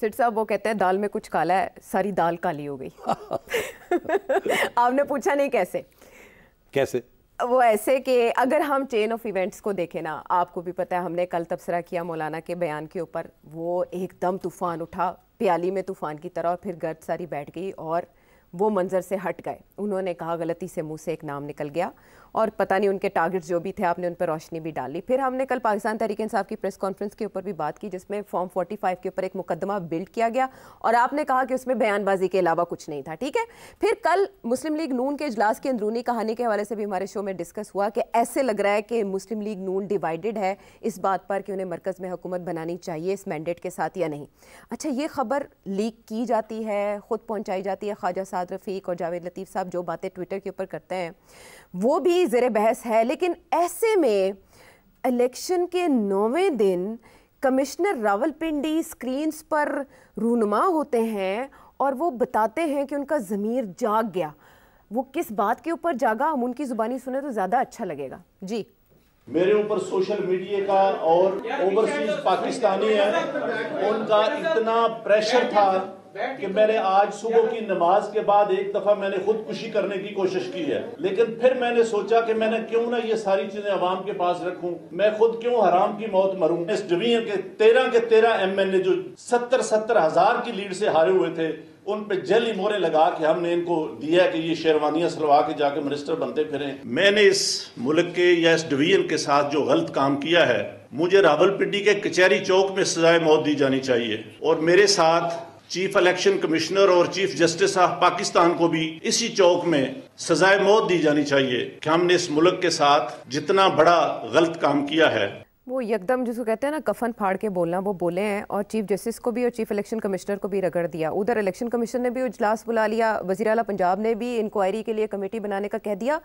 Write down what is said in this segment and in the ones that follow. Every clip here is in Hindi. सिट साहब वो कहते हैं दाल में कुछ काला है, सारी दाल काली हो गई। आपने पूछा नहीं कैसे? कैसे? वो ऐसे कि अगर हम चेन ऑफ इवेंट्स को देखें ना, आपको भी पता है हमने कल तबसरा किया मौलाना के बयान के ऊपर, वो एकदम तूफ़ान उठा प्याली में तूफ़ान की तरह, और फिर गर्द सारी बैठ गई और वो मंजर से हट गए। उन्होंने कहा गलती से मुंह से एक नाम निकल गया और पता नहीं उनके टारगेट्स जो भी थे आपने उन पर रोशनी भी डाली। फिर हमने कल पाकिस्तान तहरीक इंसाफ की प्रेस कॉन्फ्रेंस के ऊपर भी बात की जिसमें फॉर्म 45 के ऊपर एक मुकदमा बिल्ड किया गया और आपने कहा कि उसमें बयानबाजी के अलावा कुछ नहीं था। ठीक है, फिर कल मुस्लिम लीग नून के इजलास की अंदरूनी कहानी के हवाले से भी हमारे शो में डिस्कस हुआ कि ऐसे लग रहा है कि मुस्लिम लीग नून डिवाइडेड है इस बात पर कि उन्हें मरकज़ में हुकूमत बनानी चाहिए इस मैंडेट के साथ या नहीं। अच्छा, ये खबर लीक की जाती है, ख़ुद पहुँचाई जाती है, ख्वाजा साद रफीक और जावेद लतीफ़ साहब जो बातें ट्विटर के ऊपर करते हैं वो भी ज़ेरे बहस है, लेकिन ऐसे में इलेक्शन के 9वें दिन कमिश्नर रावलपिंडी स्क्रीन्स पर रूनुमा होते हैं और वो बताते हैं कि उनका ज़मीर जाग गया। वो किस बात के ऊपर जागा, हम उनकी ज़ुबानी सुने तो ज़्यादा अच्छा लगेगा। जी, मेरे ऊपर सोशल मीडिया का और ओवरसीज पाकिस्तानी है उनका इतना प्रेशर था कि मैंने आज सुबह की नमाज के बाद एक दफ़ा मैंने खुदकुशी करने की कोशिश की है, लेकिन फिर मैंने सोचा कि मैंने क्यों ना ये सारी चीज़ें आवाम के पास रखूं, मैं खुद क्यों हराम की मौत मरूं। इस डवीर के 13 के 13 MLA जो 70-70 हज़ार की लीड से हारे हुए थे उन पे जेली मोहरें लगा के हमने इनको दिया कि ये शेरवानियाँ सलवा के जाके मिनिस्टर बनते फिरें। मैंने इस मुल्क के या इस डिवीजन के साथ जो गलत काम किया है, मुझे रावलपिंडी के कचहरी चौक में सजाए मौत दी जानी चाहिए और मेरे साथ चीफ इलेक्शन कमिश्नर और चीफ जस्टिस ऑफ पाकिस्तान को भी इसी चौक में सजाए मौत दी जानी चाहिए कि हमने इस मुल्क के साथ जितना बड़ा गलत काम किया है। वो एकदम जिसको कहते हैं ना कफन फाड़ के बोलना, वो बोले हैं और चीफ जस्टिस को भी और चीफ इलेक्शन कमिश्नर को भी रगड़ दिया। उधर इलेक्शन कमीशन ने भी इजलास बुला लिया, वज़ीर आला पंजाब ने भी इंक्वायरी के लिए कमेटी बनाने का कह दिया,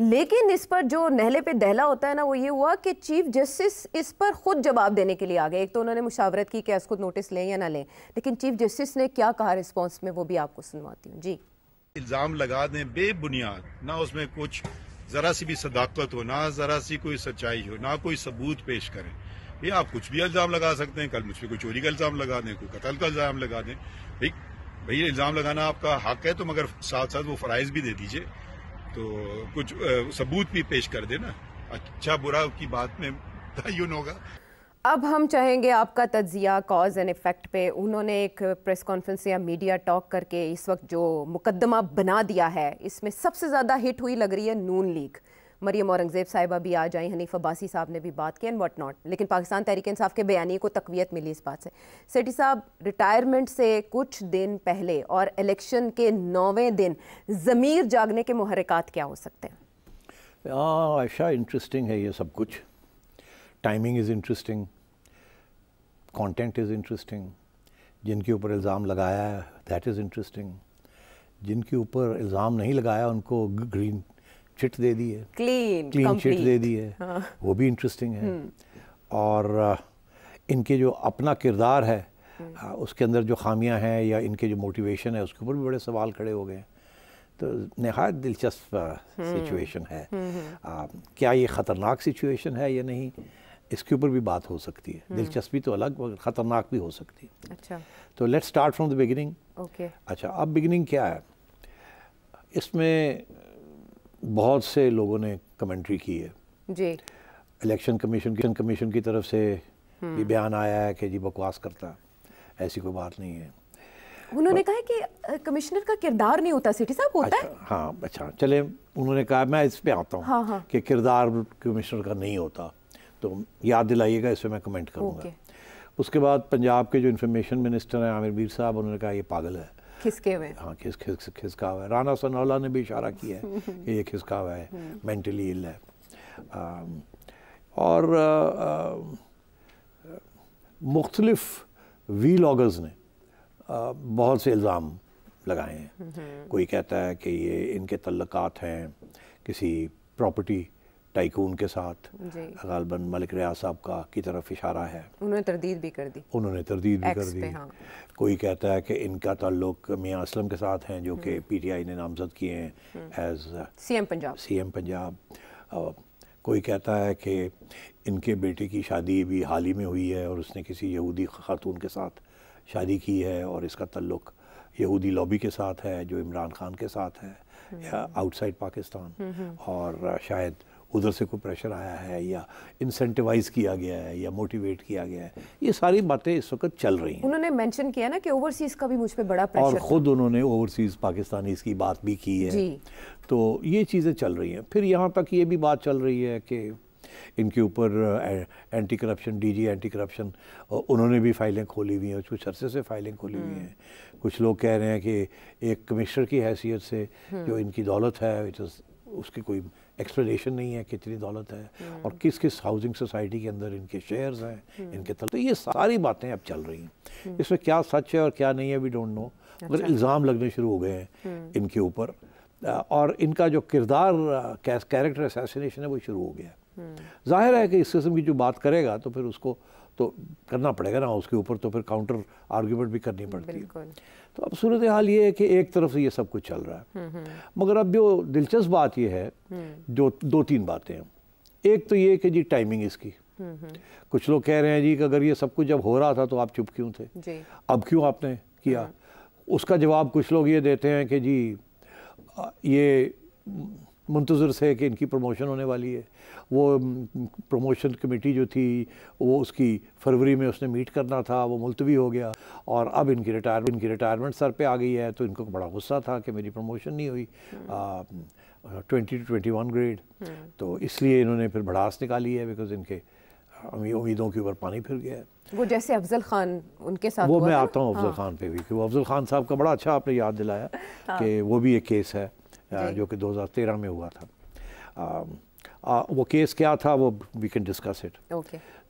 लेकिन इस पर जो नहले पे दहला होता है ना वो ये हुआ कि चीफ जस्टिस इस पर खुद जवाब देने के लिए आ गए। एक तो उन्होंने मुशावरत की कि इसको नोटिस लें या ना लें, लेकिन चीफ जस्टिस ने क्या कहा रिस्पॉन्स में वो भी आपको सुनवाती हूँ। जी, इल्ज़ाम लगा दें बेबुनियाद, ना उसमें कुछ ज़रा सी भी सदाकत हो, ना ज़रा सी कोई सच्चाई हो, ना कोई सबूत पेश करें। ये आप कुछ भी इल्ज़ाम लगा सकते हैं, कल मुझ पर कोई चोरी का इल्ज़ाम लगा दें, कोई कत्ल का इल्ज़ाम लगा दें। भाई भैया इल्ज़ाम लगाना आपका हक है, तो मगर साथ साथ वो फ़राइज़ भी दे दीजिए, तो कुछ सबूत भी पेश कर देना। अच्छा बुरा की बात में तयन होगा। अब हम चाहेंगे आपका तज्जिया कॉज एंड इफ़ेक्ट पे। उन्होंने एक प्रेस कॉन्फ्रेंस या मीडिया टॉक करके इस वक्त जो मुकदमा बना दिया है इसमें सबसे ज़्यादा हिट हुई लग रही है नून लीग। मरियम औरंगज़ेब साहिबा भी आ जाएं, हनीफ अब्बासी साहब ने भी बात की एंड वॉट नॉट, लेकिन पाकिस्तान तहरीक इंसाफ के बयानी को तकवीत मिली इस बात से। सेठी साहब, रिटायरमेंट से कुछ दिन पहले और इलेक्शन के 9वें दिन ज़मीर जागने के मुहर्रिकात क्या हो सकते हैं? हाँ आयशा, इंटरेस्टिंग है ये सब कुछ। Timing is interesting, content is interesting, जिनके ऊपर इल्ज़ाम लगाया है दैट इज़ इंटरेस्टिंग, जिनके ऊपर इल्ज़ाम नहीं लगाया उनको ग्रीन चिट दे दी है, क्लीन चिट दे दी है। हाँ, वो भी इंटरेस्टिंग है। और इनके जो अपना किरदार है उसके अंदर जो खामियां हैं या इनके जो मोटिवेशन है उसके ऊपर भी बड़े सवाल खड़े हो गए हैं। तो नहायत दिलचस्प सिचुएशन है। क्या ये ख़तरनाक सिचुएशन है या नहीं, इसके ऊपर भी बात हो सकती है। दिलचस्पी तो अलग, ख़तरनाक भी हो सकती है। अच्छा, तो let's start from the beginning. Okay, अच्छा, अब बिगिनिंग क्या है? इसमें बहुत से लोगों ने कमेंट्री की है जी। इलेक्शन कमीशन की तरफ से भी बयान आया है कि जी बकवास करता, ऐसी कोई बात नहीं है। उन्होंने कहा कि कमिश्नर का किरदार नहीं होता, सिटी साहब होता है। हाँ अच्छा, चले, उन्होंने कहा, मैं इस पे आता हूँ। हाँ, हाँ। कि किरदार कमिश्नर का नहीं होता, तो याद दिलाइएगा, इस पे मैं कमेंट करूँगा। उसके बाद पंजाब के जो इंफॉर्मेशन मिनिस्टर हैं आमिर बीर साहब, उन्होंने कहा ये पागल है, खिसके हुए। हाँ, खिसका हुआ है। राना सनौला ने भी इशारा किया है कि ये खिसका हुआ है, मेंटली इल है। और मुख्तलिफ वीलॉगर्स ने बहुत से इल्ज़ाम लगाए हैं। कोई कहता है कि ये इनके तल्लक़ात हैं किसी प्रॉपर्टी टाइकून के साथ, ग़ालिबन मलिक रियाज साहब का की तरफ इशारा है, उन्होंने तरदीद भी कर दी। हाँ। कोई कहता है कि इनका ताल्लुक़ मियाँ असलम के साथ हैं जो कि PTI ने नामज़द किए हैं एज़ CM पंजाब। कोई कहता है कि इनके बेटे की शादी भी हाल ही में हुई है और उसने किसी यहूदी खातून के साथ शादी की है और इसका तल्लुक यहूदी लॉबी के साथ है जो इमरान खान के साथ है या आउटसाइड पाकिस्तान, और शायद उधर से कोई प्रेशर आया है या इंसेंटिवाइज किया गया है या मोटिवेट किया गया है, ये सारी बातें इस वक्त चल रही हैं। उन्होंने मेंशन किया ना कि ओवरसीज़ का भी मुझ पे बड़ा प्रेशर, और ख़ुद उन्होंने ओवरसीज़ पाकिस्तानीज़ की बात भी की है। तो ये चीज़ें चल रही हैं। फिर यहाँ तक ये भी बात चल रही है कि इनके ऊपर anti corruption DG anti corruption उन्होंने भी फाइलें खोली हुई हैं, कुछ अरसे से फाइलें खोली हुई हैं। कुछ लोग कह रहे हैं कि एक कमिश्नर की हैसियत से जो इनकी दौलत है उसकी कोई एक्सप्लेनेशन नहीं है कितनी दौलत है और किस किस हाउसिंग सोसाइटी के अंदर इनके शेयर्स हैं इनके तल। तो ये सारी बातें अब चल रही हैं। इसमें क्या सच है और क्या नहीं है वी डोंट नो, मगर इल्ज़ाम लगने शुरू हो गए हैं इनके ऊपर और इनका जो किरदार कैरेक्टर असैसिनेशन है वो शुरू हो गया है। जाहिर है कि इस किस्म की जो बात करेगा तो फिर उसको तो करना पड़ेगा ना, उसके ऊपर तो फिर काउंटर आर्ग्यूमेंट भी करनी पड़ती है। तो अब सूरत हाल ये है कि एक तरफ से ये सब कुछ चल रहा है, मगर अब जो दिलचस्प बात ये है जो दो तीन बातें हैं। एक तो ये कि जी टाइमिंग इसकी, कुछ लोग कह रहे हैं जी कि अगर ये सब कुछ जब हो रहा था तो आप चुप क्यों थे, अब क्यों आपने किया। उसका जवाब कुछ लोग ये देते हैं कि जी ये मुंतज़र से कि इनकी प्रमोशन होने वाली है, वो प्रमोशन कमेटी जो थी वो उसकी फरवरी में उसने मीट करना था वो मुलतवी हो गया और अब इनकी रिटायरमेंट सर पे आ गई है, तो इनको बड़ा गुस्सा था कि मेरी प्रमोशन नहीं हुई 20 to 21 ग्रेड, तो इसलिए इन्होंने फिर भड़ास निकाली है बिकॉज इनके उम्मीदों के ऊपर पानी फिर गया है। वो जैसे अफजल खान उनके साथ वो मैं आता हूँ अफजल खान पे भी कि वो अफजल खान साहब का बड़ा अच्छा आपने याद दिलाया कि वो भी एक केस है जो कि 2013 में हुआ था। वो केस क्या था वो वी कैन डिस्कस इट।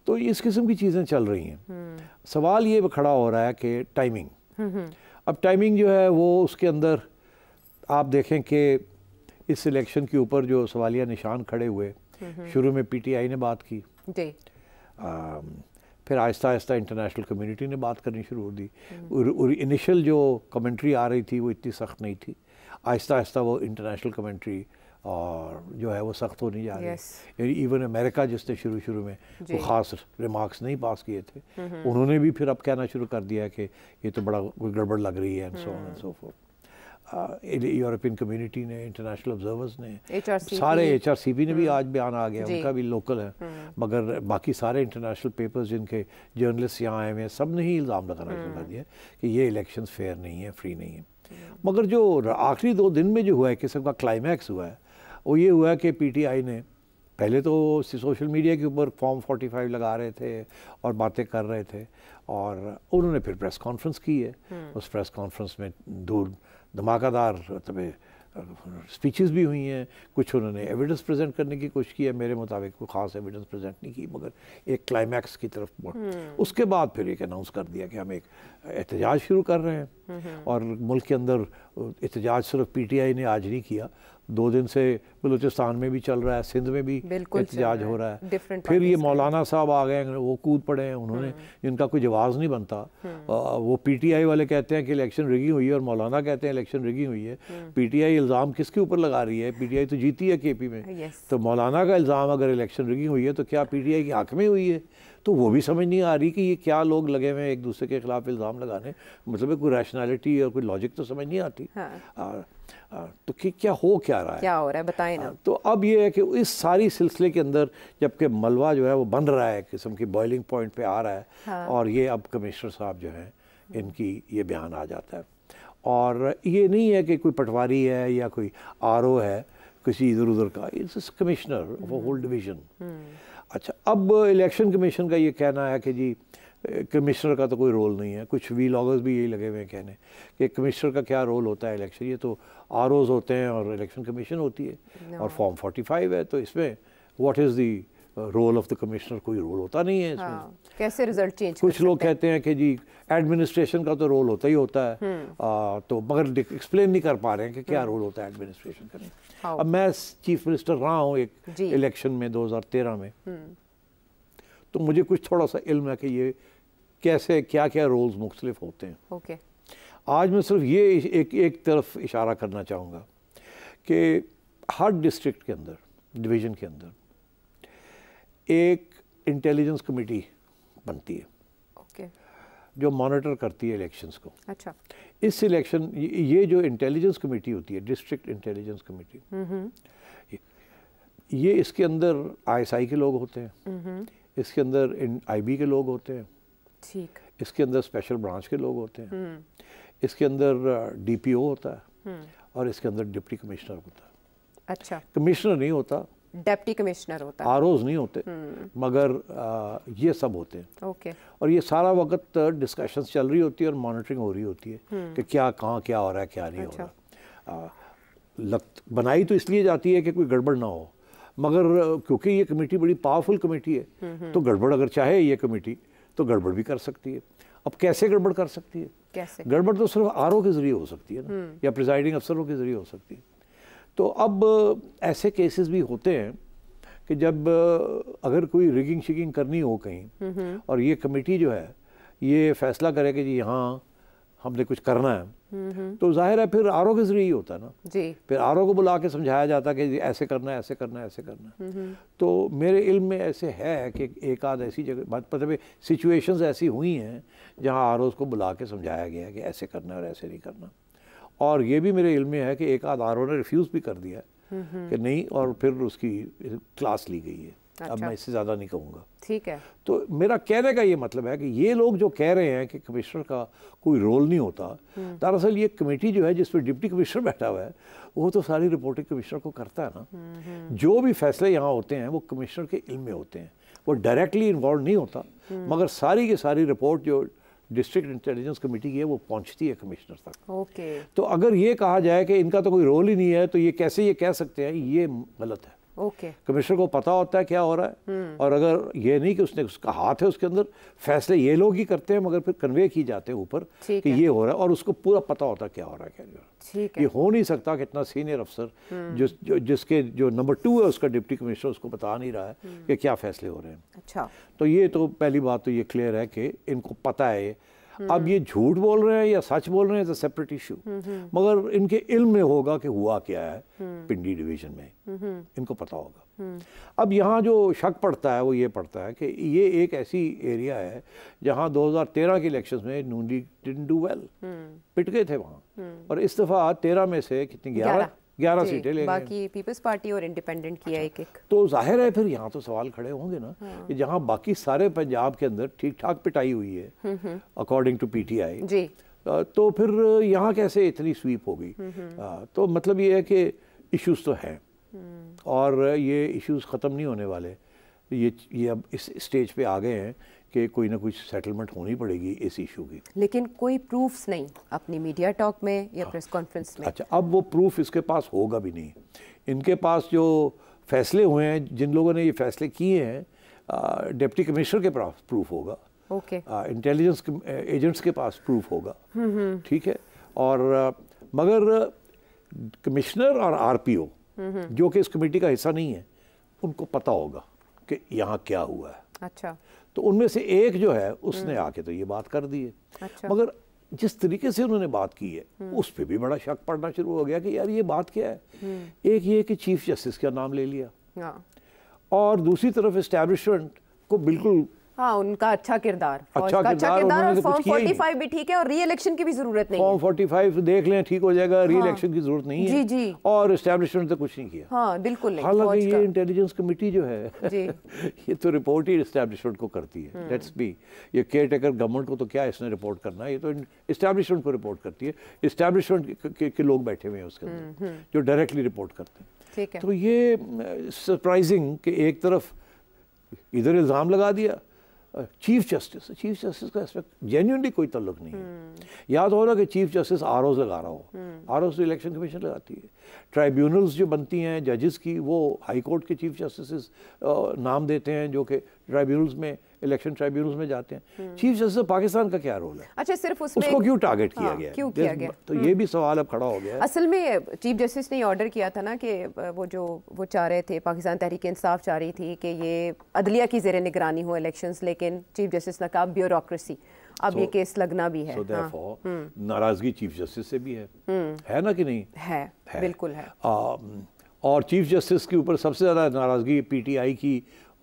तो इस किस्म की चीज़ें चल रही हैं। सवाल ये खड़ा हो रहा है कि टाइमिंग, अब टाइमिंग जो है वो उसके अंदर आप देखें कि इस इलेक्शन के ऊपर जो सवालिया निशान खड़े हुए, शुरू में पीटीआई ने बात की, फिर आहिस्ता आहिस्ता इंटरनेशनल कम्यूनिटी ने बात करनी शुरू हो दी और इनिशियल जो कमेंट्री आ रही थी वो इतनी सख्त नहीं थी, आहिस्ता आहिस्ता वो इंटरनेशनल कमेंट्री और जो है वो सख्त होने जा रही है। यानी इवन अमेरिका जिसने शुरू में वो ख़ास रिमार्क्स नहीं पास किए थे उन्होंने भी फिर अब कहना शुरू कर दिया कि ये तो बड़ा गड़बड़ लग रही है and so on and so forth. European community ने, इंटरनेशनल ऑब्जर्वर्स ने, सारे HRCP ने भी आज बयान आ गया, उनका भी लोकल है, मगर बाकी सारे इंटरनेशनल पेपर्स जिनके जर्नलिस्ट यहाँ आए हुए हैं सब ने ही इल्ज़ाम लगाना शुरू कर दिया कि ये इलेक्शन फेयर नहीं है, फ्री नहीं है। मगर जो आखिरी 2 दिन में जो हुआ है किस्म का क्लाइमैक्स हुआ है वो ये हुआ है कि पीटीआई ने पहले तो सोशल मीडिया के ऊपर फॉर्म 45 लगा रहे थे और बातें कर रहे थे और उन्होंने फिर प्रेस कॉन्फ्रेंस की है। उस प्रेस कॉन्फ्रेंस में दूर धमाकेदार स्पीचेस भी हुई हैं, कुछ उन्होंने एविडेंस प्रेजेंट करने की कोशिश की है, मेरे मुताबिक कोई ख़ास एविडेंस प्रेजेंट नहीं की, मगर एक क्लाइमैक्स की तरफ। उसके बाद फिर एक अनाउंस कर दिया कि हम एक एहतजाज शुरू कर रहे हैं और मुल्क के अंदर एहतजाज सिर्फ पीटीआई ने आज नहीं किया, 2 दिन से बलूचिस्तान में भी चल रहा है, सिंध में भी एहतजाज हो रहा है। फिर ये मौलाना साहब आ गए, वो कूद पड़े हैं, उन्होंने जिनका कोई जवाब नहीं बनता। वो पीटीआई वाले कहते हैं कि इलेक्शन रिगिंग हुई है और मौलाना कहते हैं इलेक्शन रिगिंग हुई है। पीटीआई इल्ज़ाम किसके ऊपर लगा रही है, पीटीआई तो जीती है केपी में, तो मौलाना का इल्ज़ाम अगर इलेक्शन रिगिंग हुई है तो क्या पीटीआई की आँख में हुई है। तो वो भी समझ नहीं आ रही कि ये क्या लोग लगे हुए एक दूसरे के खिलाफ इल्ज़ाम लगाने, मतलब कोई रैशनैलिटी और कोई लॉजिक तो समझ नहीं आती। तो क्या हो क्या रहा है, क्या हो रहा है, बताएं ना। तो अब ये है कि इस सारी सिलसिले के अंदर जबकि मलबा जो है वो बन रहा है, किस्म की बॉइलिंग पॉइंट पे आ रहा है और ये अब कमिश्नर साहब जो हैं इनकी ये बयान आ जाता है। और ये नहीं है कि कोई पटवारी है या कोई RO है किसी इधर उधर का, it's commissioner of a whole division. अच्छा, अब इलेक्शन कमीशन का ये कहना है कि जी कमिश्नर का तो कोई रोल नहीं है। कुछ व्लॉगर्स भी यही लगे हुए हैं कहने कि कमिश्नर का क्या रोल होता है इलेक्शन, ये तो ROs होते हैं और इलेक्शन कमीशन होती है और फॉर्म 45 है, तो इसमें what is the role of the commissioner, कोई रोल होता नहीं है इसमें। कैसे रिजल्ट चेंज। कुछ लोग कहते हैं कि जी एडमिनिस्ट्रेशन का तो रोल होता ही होता है, तो मगर एक्सप्लेन नहीं कर पा रहे हैं कि क्या रोल होता है एडमिनिस्ट्रेशन का। अब मैं चीफ मिनिस्टर रहा हूँ एक इलेक्शन में 2013 में, तो मुझे कुछ थोड़ा सा इल्म है कि ये कैसे क्या क्या रोल्स मुख्तलिफ होते हैं। आज मैं सिर्फ ये एक तरफ इशारा करना चाहूँगा कि हर डिस्ट्रिक्ट के अंदर, डिवीज़न के अंदर एक इंटेलिजेंस कमेटी बनती है। जो मॉनिटर करती है इलेक्शंस को। अच्छा, इस इलेक्शन ये जो इंटेलिजेंस कमेटी होती है, डिस्ट्रिक्ट इंटेलिजेंस कमेटी, ये इसके अंदर ISI के लोग होते हैं, इसके अंदर IB के लोग होते हैं, ठीक, इसके अंदर स्पेशल ब्रांच के लोग होते हैं, इसके अंदर DPO होता है और इसके अंदर डिप्टी कमिश्नर होता है। अच्छा, कमिश्नर नहीं होता, डिप्टी कमिश्नर होता, ROs नहीं होते, मगर ये सब होते हैं। ओके, और ये सारा वक्त डिस्कशन चल रही होती है और मॉनिटरिंग हो रही होती है कि क्या कहाँ क्या हो रहा है, क्या नहीं हो रहा। बनाई तो इसलिए जाती है कि कोई गड़बड़ ना हो, मगर क्योंकि ये कमेटी बड़ी पावरफुल कमेटी है, तो गड़बड़ अगर चाहे ये कमेटी तो गड़बड़ भी कर सकती है। अब कैसे गड़बड़ कर सकती है? कैसे गड़बड़? तो सिर्फ RO के ज़रिए हो सकती है ना, या प्रिजाइडिंग अफसरों के ज़रिए हो सकती है। तो अब ऐसे केसेस भी होते हैं कि जब अगर कोई रिगिंग शिगिंग करनी हो कहीं, और ये कमेटी जो है ये फैसला करे कि जी यहाँ हमने कुछ करना है, तो जाहिर है फिर RO के ज़रिए ही होता है ना जी। फिर RO को बुला के समझाया जाता कि ऐसे करना है, ऐसे करना है, ऐसे करना है। तो मेरे इल्म में ऐसे है कि एक आध ऐसी जगह मतलब सिचुएशंस ऐसी हुई हैं जहाँ ROs को बुला के समझाया गया कि ऐसे करना है और ऐसे नहीं करना, और ये भी मेरे इल्म में है कि एक आध RO ने रिफ्यूज़ भी कर दिया कि नहीं, और फिर उसकी क्लास ली गई है। अच्छा। अब मैं इससे ज़्यादा नहीं कहूँगा, ठीक है। तो मेरा कहने का ये मतलब है कि ये लोग जो कह रहे हैं कि कमिश्नर का कोई रोल नहीं होता, दरअसल ये कमेटी जो है जिस पर डिप्टी कमिश्नर बैठा हुआ है वो तो सारी रिपोर्टिंग कमिश्नर को करता है ना। जो भी फैसले यहाँ होते हैं वो कमिश्नर के इल्म में होते हैं, वो डायरेक्टली इन्वॉल्व नहीं होता, मगर सारी की सारी रिपोर्ट जो डिस्ट्रिक्ट इंटेलिजेंस कमेटी की है वो पहुँचती है कमिश्नर तक। ओके, तो अगर ये कहा जाए कि इनका तो कोई रोल ही नहीं है, तो ये कैसे ये कह सकते हैं, ये गलत है। ओके, कमिश्नर को पता होता है क्या हो रहा है, और अगर ये नहीं कि उसने उसका हाथ है उसके अंदर, फैसले ये लोग ही करते हैं मगर फिर कन्वे किए जाते हैं ऊपर कि ये हो रहा है, और उसको पूरा पता होता है क्या हो रहा है, क्या नहीं हो रहा है। ये हो नहीं सकता कि इतना सीनियर अफसर जिसके जो नंबर 2 है उसका डिप्टी कमिश्नर, उसको बता नहीं रहा है कि क्या फैसले हो रहे हैं। अच्छा, तो ये तो पहली बात तो ये क्लियर है कि इनको पता है। अब ये झूठ बोल रहे हैं या सच बोल रहे हैं इज अ सेपरेट इशू, मगर इनके इल्म में होगा कि हुआ क्या है पिंडी डिवीज़न में, इनको पता होगा। अब यहाँ जो शक पड़ता है वो ये पड़ता है कि ये एक ऐसी एरिया है जहाँ 2013 के इलेक्शंस में Noon league didn't do well, पिट गए थे वहाँ, और इस दफ़ा 13 में से कितनी 11 सीटें ले, बाकी पीपल्स पार्टी और इंडिपेंडेंट किया एक एक। तो जाहिर है फिर यहाँ तो सवाल खड़े होंगे ना कि जहाँ बाकी सारे पंजाब के अंदर ठीक ठाक पिटाई हुई है अकॉर्डिंग टू PTI जी, तो फिर यहाँ कैसे इतनी स्वीप हो गई? तो मतलब ये है कि इश्यूज तो हैं और ये इश्यूज ख़त्म नहीं होने वाले। ये अब इस स्टेज पे आ गए हैं कि कोई ना कोई सेटलमेंट होनी पड़ेगी इस इशू की, लेकिन कोई प्रूफ्स नहीं अपनी मीडिया टॉक में या प्रेस कॉन्फ्रेंस में। अच्छा, अब वो प्रूफ इसके पास होगा भी नहीं। इनके पास जो फैसले हुए हैं, जिन लोगों ने ये फैसले किए हैं, डिप्टी कमिश्नर के पास प्रूफ होगा, ओके, इंटेलिजेंस एजेंट्स के पास प्रूफ होगा, ठीक है, और मगर कमिश्नर और RPO जो कि इस कमेटी का हिस्सा नहीं है, उनको पता होगा कि यहाँ क्या हुआ है। अच्छा, तो उनमें से एक जो है उसने आके तो ये बात कर दी है। अच्छा। मगर जिस तरीके से उन्होंने बात की है उस पर भी बड़ा शक पड़ना शुरू हो गया कि यार ये बात क्या है। एक ये कि चीफ जस्टिस का नाम ले लिया, और दूसरी तरफ एस्टैब्लिशमेंट को बिल्कुल, हाँ, उनका अच्छा किरदार, और फॉर्म 45 भी ठीक है, और री इलेक्शन की भी जरूरत नहीं है। फॉर्म 45 देख लें ठीक हो जाएगा, री इलेक्शन की जरूरत नहीं है। जी जी, और एस्टैब्लिशमेंट तो कुछ नहीं किया। हाँ, बिल्कुल नहीं। हालांकि ये इंटेलिजेंस कमेटी जो है ये तो रिपोर्ट ही एस्टैब्लिशमेंट को करती है। लेट्स बी, ये केयर टेकर गवर्नमेंट को तो क्या इसने रिपोर्ट करना है, ये तो एस्टैब्लिशमेंट को रिपोर्ट करती है। एस्टैब्लिशमेंट के लोग बैठे हुए हैं उसके अंदर जो डायरेक्टली रिपोर्ट करते हैं, ठीक है। तो ये सरप्राइजिंग कि एक तरफ इधर इल्ज़ाम लगा दिया चीफ जस्टिस का एस्पेक्ट जेन्युइनली कोई तल्लुक नहीं है। याद हो रहा कि चीफ जस्टिस ROs लगा रहा हो, ROs तो इलेक्शन कमीशन लगाती है। ट्राइब्यूनल्स जो बनती हैं जजेस की, वो हाई कोर्ट के चीफ जस्टिस नाम देते हैं जो कि ट्राइब्यूनल्स में, इलेक्शन ट्राइब्यूनल्स में जाते हैं। चीफ जस्टिस ऑफ पाकिस्तान का क्या रोल है? अच्छा, सिर्फ उसको क्यों टारगेट किया गया, क्यों किया गया? तो ये भी सवाल अब खड़ा हो गया। असल में चीफ जस्टिस ने ऑर्डर किया था ना कि वो चाह रहे थे, पाकिस्तान तहरीक इंसाफ चाह रही थी कि ये अदलिया की ज़ेरे निगरानी हो इलेक्शंस, लेकिन चीफ जस्टिस ने कहा ब्यूरोक्रेसी, अब ये केस लगना भी है। नाराज़गी चीफ जस्टिस से भी है ना कि नहीं है? बिल्कुल है। और चीफ जस्टिस के ऊपर सबसे ज़्यादा नाराज़गी PTI की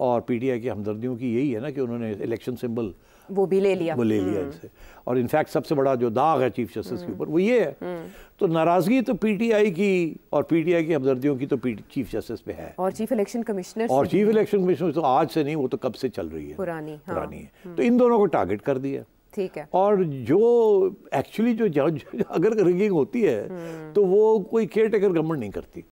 और PTI की हमदर्दियों की यही है ना कि उन्होंने इलेक्शन सिंबल वो भी ले लिया, वो ले लिया इनसे। और इनफैक्ट सबसे बड़ा जो दाग है चीफ जस्टिस के ऊपर वो ये है। तो नाराज़गी तो पीटीआई की और पीटीआई की हमदर्दियों की तो चीफ जस्टिस पे है और चीफ इलेक्शन कमिश्नर तो आज से नहीं, वो तो कब से चल रही है, पुरानी है। तो इन दोनों को टारगेट कर दिया, ठीक है। और जो एक्चुअली जो जज अगर रिगिंग होती है तो वो कोई केयर टेकर गवर्नमेंट नहीं करती,